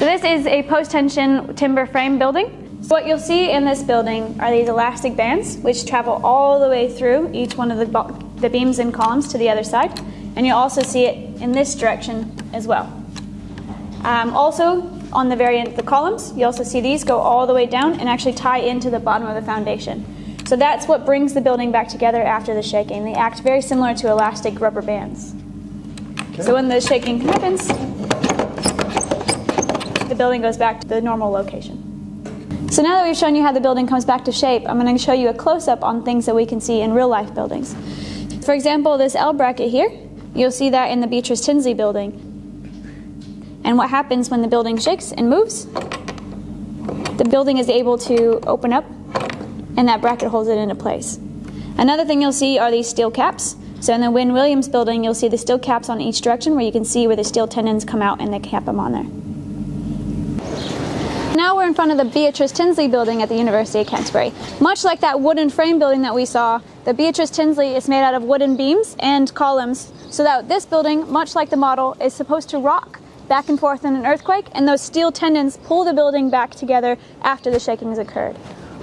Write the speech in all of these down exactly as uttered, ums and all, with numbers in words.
So this is a post-tension timber frame building. So what you'll see in this building are these elastic bands, which travel all the way through each one of the, the beams and columns to the other side. And you'll also see it in this direction as well. Um, also, on the very end of the columns, you also see these go all the way down and actually tie into the bottom of the foundation. So that's what brings the building back together after the shaking. They act very similar to elastic rubber bands. Okay. So when the shaking happens, the building goes back to the normal location. So now that we've shown you how the building comes back to shape, I'm going to show you a close-up on things that we can see in real-life buildings. For example, this L bracket here, you'll see that in the Beatrice Tinsley building. And what happens when the building shakes and moves, the building is able to open up and that bracket holds it into place. Another thing you'll see are these steel caps. So in the Wynn Williams building, you'll see the steel caps on each direction where you can see where the steel tendons come out and they cap them on there. Now we're in front of the Beatrice Tinsley building at the University of Canterbury. Much like that wooden frame building that we saw, the Beatrice Tinsley is made out of wooden beams and columns, so that this building, much like the model, is supposed to rock back and forth in an earthquake, and those steel tendons pull the building back together after the shaking has occurred.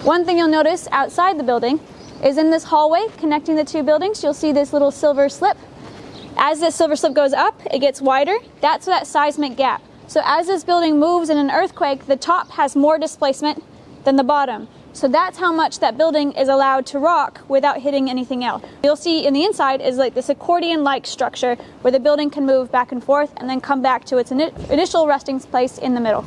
One thing you'll notice outside the building is in this hallway connecting the two buildings, you'll see this little silver slip. As this silver slip goes up, it gets wider. That's that seismic gap. So as this building moves in an earthquake, the top has more displacement than the bottom. So that's how much that building is allowed to rock without hitting anything else. You'll see in the inside is like this accordion-like structure where the building can move back and forth and then come back to its in initial resting place in the middle.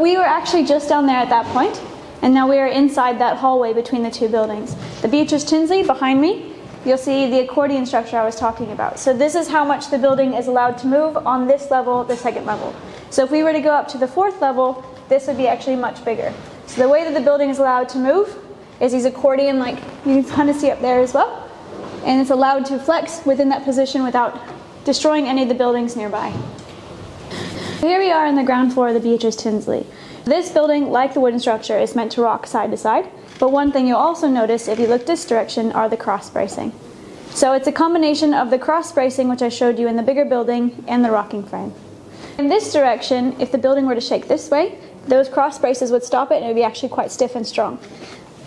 We were actually just down there at that point, and now we are inside that hallway between the two buildings. The Beatrice Tinsley behind me, you'll see the accordion structure I was talking about. So this is how much the building is allowed to move on this level, the second level. So if we were to go up to the fourth level, this would be actually much bigger. So the way that the building is allowed to move is these accordion, like you can kind of see up there as well. And it's allowed to flex within that position without destroying any of the buildings nearby. Here we are on the ground floor of the Beatrice Tinsley. This building, like the wooden structure, is meant to rock side to side. But one thing you'll also notice if you look this direction are the cross bracing. So it's a combination of the cross bracing, which I showed you in the bigger building, and the rocking frame. In this direction, if the building were to shake this way, those cross braces would stop it and it would be actually quite stiff and strong.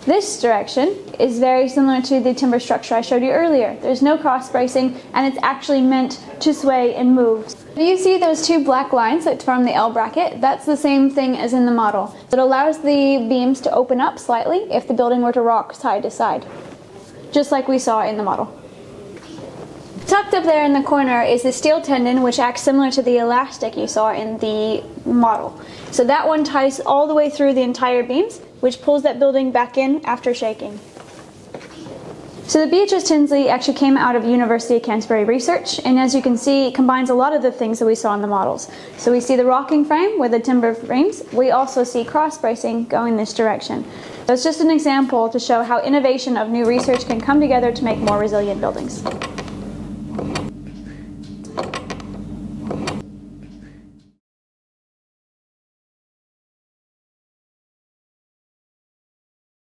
This direction is very similar to the timber structure I showed you earlier. There's no cross bracing and it's actually meant to sway and move. You see those two black lines that form the L bracket? That's the same thing as in the model. It allows the beams to open up slightly if the building were to rock side to side, just like we saw in the model. Tucked up there in the corner is the steel tendon, which acts similar to the elastic you saw in the model. So that one ties all the way through the entire beams, which pulls that building back in after shaking. So the Beatrice Tinsley actually came out of University of Canterbury research, and as you can see, it combines a lot of the things that we saw in the models. So we see the rocking frame with the timber frames. We also see cross bracing going this direction. So it's just an example to show how innovation of new research can come together to make more resilient buildings.